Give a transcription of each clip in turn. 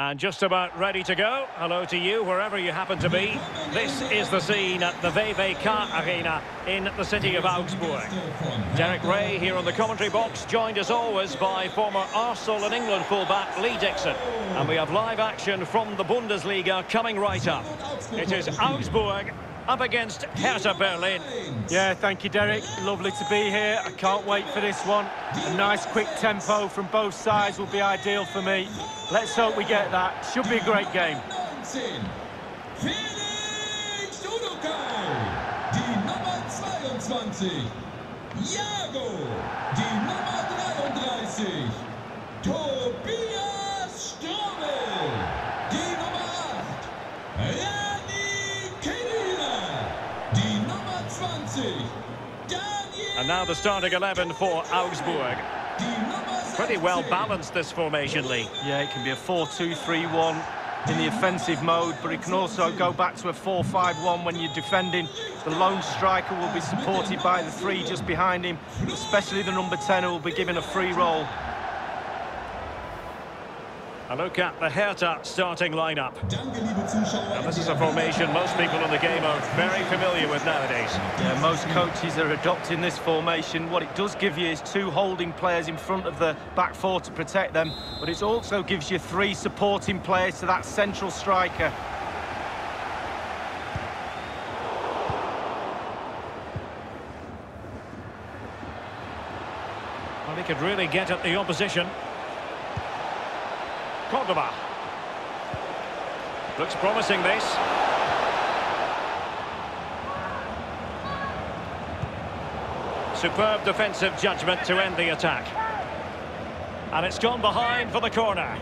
And just about ready to go. Hello to you, wherever you happen to be. This is the scene at the WWK Arena in the city of Augsburg. Derek Ray here on the commentary box, joined as always by former Arsenal and England fullback Lee Dixon. And we have live action from the Bundesliga coming right up. It is Augsburg up against Hertha Berlin. Yeah, thank you, Derek. Lovely to be here. I can't wait for this one. A nice quick tempo from both sides will be ideal for me. Let's hope we get that. Should be a great game. And now the starting 11 for Augsburg. Pretty well balanced, this formation, Lee. Yeah, it can be a 4-2-3-1 in the offensive mode, but it can also go back to a 4-5-1 when you're defending. The lone striker will be supported by the three just behind him, especially the number 10, who will be given a free roll. A look at the Hertha starting lineup. Now, this is a formation most people in the game are very familiar with nowadays. Yeah, most coaches are adopting this formation. What it does give you is two holding players in front of the back four to protect them, but it also gives you three supporting players to that central striker. Well, he could really get at the opposition. Cordoba. Looks promising, this. Superb defensive judgment to end the attack. And it's gone behind for the corner.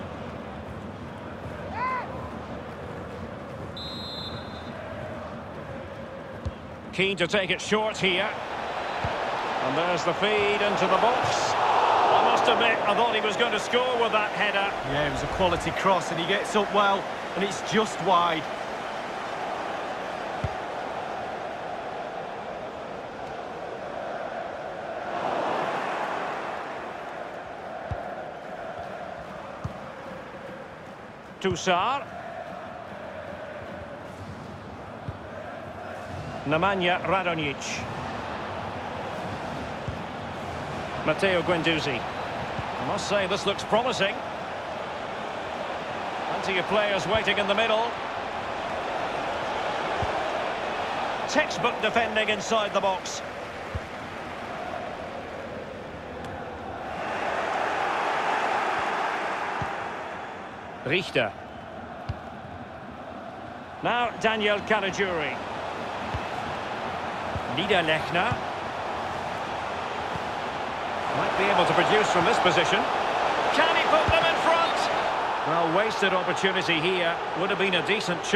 Keen to take it short here. And there's the feed into the box. I thought he was going to score with that header. Yeah, it was a quality cross, and he gets up well, and it's just wide. Tousart. Nemanja Radonjic. Matteo Guendouzi. I must say, this looks promising. Plenty of players waiting in the middle. Textbook defending inside the box. Richter. Now Daniel Caligiuri. Niederlechner. Might be able to produce from this position. Can he put them in front? Well, wasted opportunity here. Would have been a decent chance.